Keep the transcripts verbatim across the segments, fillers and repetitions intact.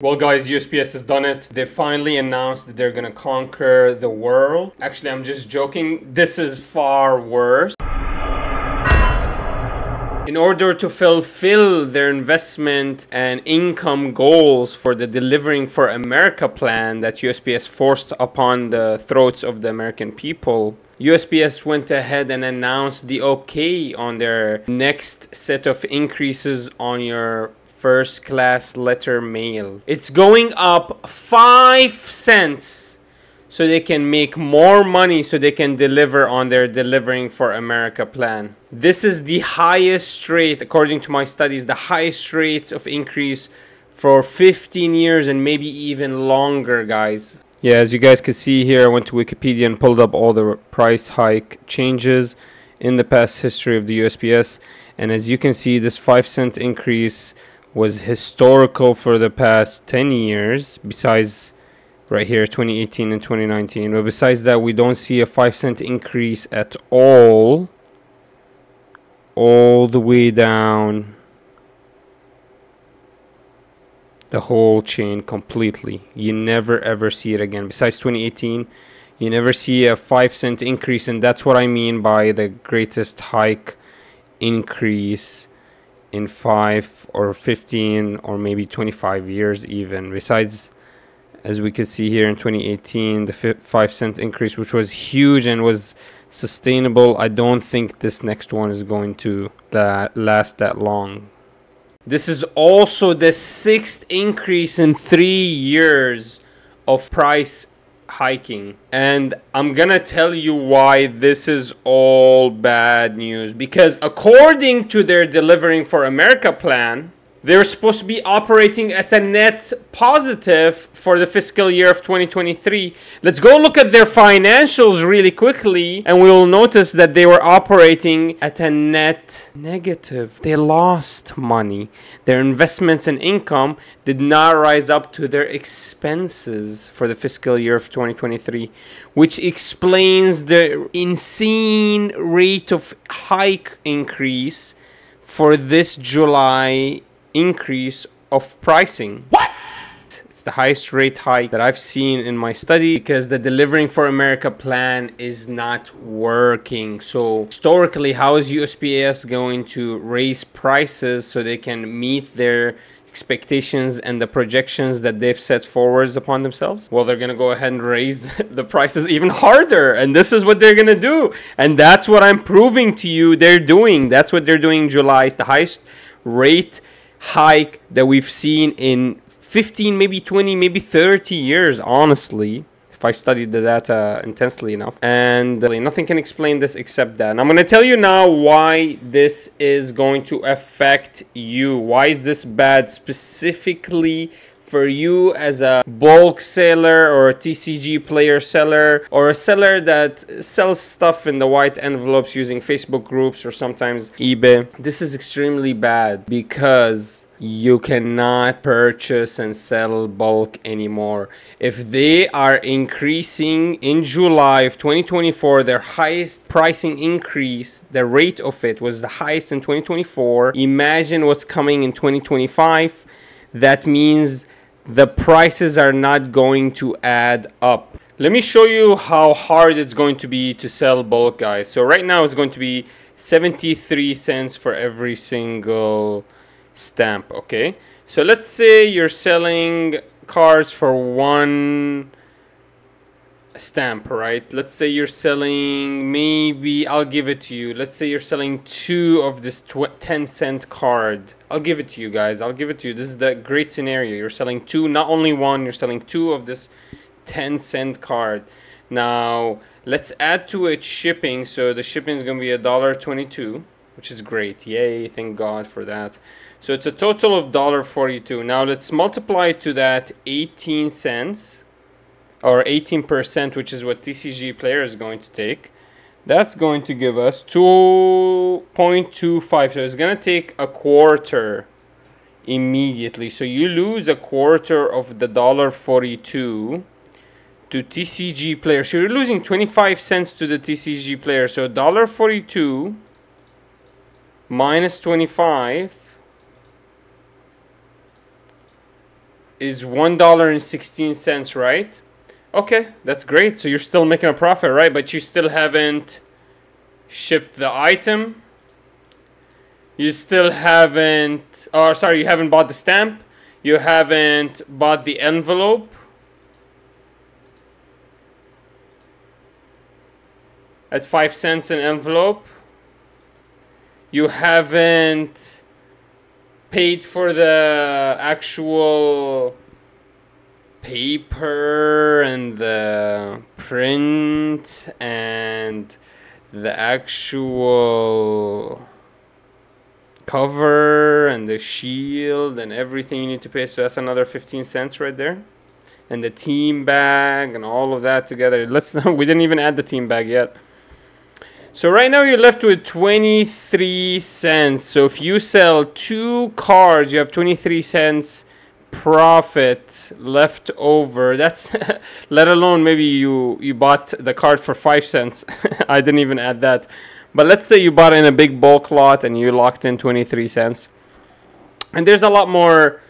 Well guys, U S P S has done it. They finally announced that they're gonna conquer the world. Actually, I'm just joking. This is far worse. In order to fulfill their investment and income goals for the Delivering for America plan that U S P S forced upon the throats of the American people, U S P S went ahead and announced the okay on their next set of increases on your first class letter mail. It's going up five cents, so they can make more money, so they can deliver on their Delivering for America plan. This is the highest rate, according to my studies, the highest rates of increase for fifteen years and maybe even longer, guys. Yeah, as you guys can see here, I went to Wikipedia and pulled up all the price hike changes in the past history of the U S P S. And as you can see, this five cent increase was historical for the past ten years, besides right here twenty eighteen and twenty nineteen, but besides that we don't see a five cent increase at all all the way down the whole chain completely. You never ever see it again. Besides twenty eighteen, you never see a five cent increase, and that's what I mean by the greatest hike increase in five or fifteen or maybe twenty-five years even. Besides, as we can see here in twenty eighteen, the five cent increase, which was huge and was sustainable. I don't think this next one is going to that last that long. This is also the sixth increase in three years of price hiking. And I'm gonna tell you why this is all bad news. Because according to their Delivering for America plan, they're supposed to be operating at a net positive for the fiscal year of twenty twenty-three. Let's go look at their financials really quickly, and we'll notice that they were operating at a net negative. They lost money. Their investments and income did not rise up to their expenses for the fiscal year of twenty twenty-three, which explains the insane rate of hike increase for this July increase of pricing. What? It's the highest rate hike that I've seen in my study, because the Delivering for America plan is not working. So historically, how is U S P S going to raise prices so they can meet their expectations and the projections that they've set forwards upon themselves? Well, they're gonna go ahead and raise the prices even harder, and this is what they're gonna do, and that's what I'm proving to you they're doing. That's what they're doing in July. It's the highest rate hike that we've seen in fifteen, maybe twenty, maybe thirty years, honestly, if I studied the data intensely enough. And uh, nothing can explain this except that. And I'm going to tell you now why this is going to affect you. Why is this bad specifically for you as a bulk seller or a T C G player seller, or a seller that sells stuff in the white envelopes using Facebook groups or sometimes eBay? This is extremely bad because you cannot purchase and sell bulk anymore. If they are increasing in July of twenty twenty-four, their highest pricing increase, the rate of it was the highest in twenty twenty-four. Imagine what's coming in twenty twenty-five. That means the prices are not going to add up. Let me show you how hard it's going to be to sell bulk, guys. So right now it's going to be seventy-three cents for every single stamp, okay? So let's say you're selling cards for one stamp, right? Let's say you're selling, maybe I'll give it to you, let's say you're selling two of this ten cent card. I'll give it to you guys, I'll give it to you. This is the great scenario. You're selling two, not only one, you're selling two of this ten cent card. Now let's add to it shipping. So the shipping is going to be a dollar twenty-two, which is great. Yay, thank God for that. So it's a total of dollar forty-two. Now let's multiply to that eighteen cents or eighteen percent, which is what T C G player is going to take. That's going to give us two point two five. So it's going to take a quarter immediately. So you lose a quarter of the one dollar forty-two to T C G player. So you're losing twenty-five cents to the T C G player. So one dollar forty-two minus twenty-five is one dollar and sixteen cents, right? Okay, that's great. So you're still making a profit, right? But you still haven't shipped the item. You still haven't, or sorry, you haven't bought the stamp. You haven't bought the envelope. At five cents an envelope. You haven't paid for the actual paper and the print and the actual cover and the shield and everything you need to pay. So that's another fifteen cents right there, and the team bag and all of that together. Let's we didn't even add the team bag yet. So right now you're left with twenty-three cents. So if you sell two cards, you have twenty-three cents profit left over. That's let alone maybe you you bought the card for five cents. I didn't even add that. But let's say you bought in a big bulk lot and you locked in twenty-three cents. And there's a lot more.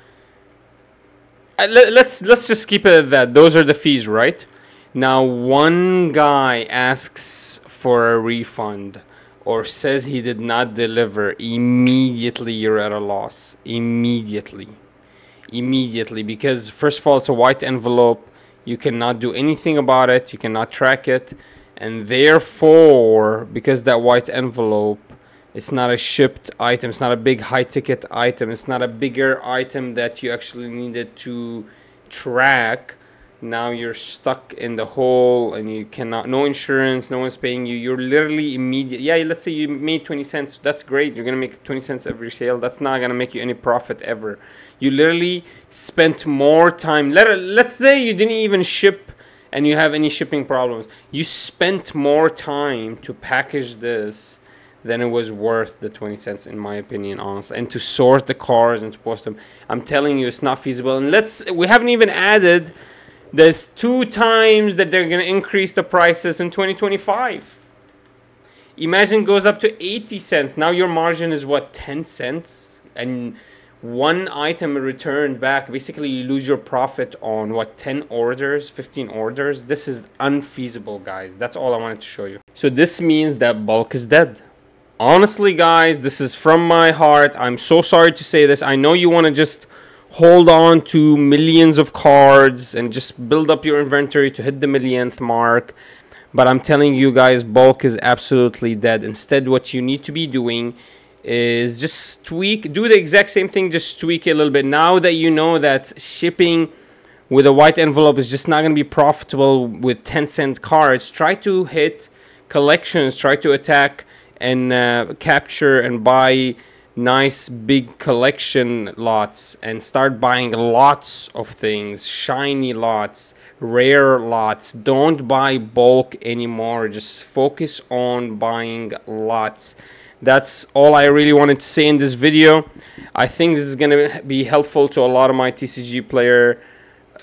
Let's let's just keep it at that. Those are the fees, right? Now one guy asks for a refund or says he did not deliver. Immediately you're at a loss. Immediately. Immediately, because first of all, it's a white envelope. You cannot do anything about it. You cannot track it. And therefore, because that white envelope, it's not a shipped item, it's not a big high ticket item, it's not a bigger item that you actually needed to track. Now you're stuck in the hole and you cannot, no insurance, no one's paying you. You're literally immediate. Yeah, let's say you made twenty cents. That's great. You're going to make twenty cents every sale. That's not going to make you any profit ever. You literally spent more time. Let, let's say you didn't even ship and you have any shipping problems. You spent more time to package this than it was worth the twenty cents, in my opinion, honestly. And to sort the cars and to post them. I'm telling you, it's not feasible. And let's, we haven't even added there's two times that they're going to increase the prices in twenty twenty-five. Imagine it goes up to eighty cents. Now your margin is what, ten cents? And one item returned back. Basically, you lose your profit on what, ten orders, fifteen orders? This is unfeasible, guys. That's all I wanted to show you. So this means that bulk is dead. Honestly, guys, this is from my heart. I'm so sorry to say this. I know you want to just hold on to millions of cards and just build up your inventory to hit the millionth mark, but I'm telling you guys, bulk is absolutely dead. Instead, what you need to be doing is just tweak, do the exact same thing, just tweak it a little bit. Now that you know that shipping with a white envelope is just not going to be profitable with ten cent cards, try to hit collections, try to attack and uh, capture and buy nice big collection lots and start buying lots of things, shiny lots, rare lots. Don't buy bulk anymore. Just focus on buying lots. That's all I really wanted to say in this video. I think this is going to be helpful to a lot of my T C G player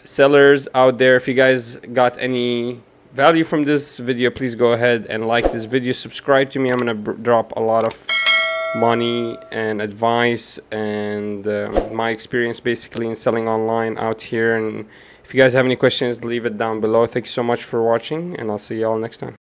sellers out there. If you guys got any value from this video, please go ahead and like this video, subscribe to me. I'm going to drop a lot of money and advice and uh, my experience basically in selling online out here. And if you guys have any questions, leave it down below. Thank you so much for watching, and I'll see y'all next time.